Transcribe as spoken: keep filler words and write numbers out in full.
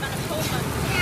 Manitoba.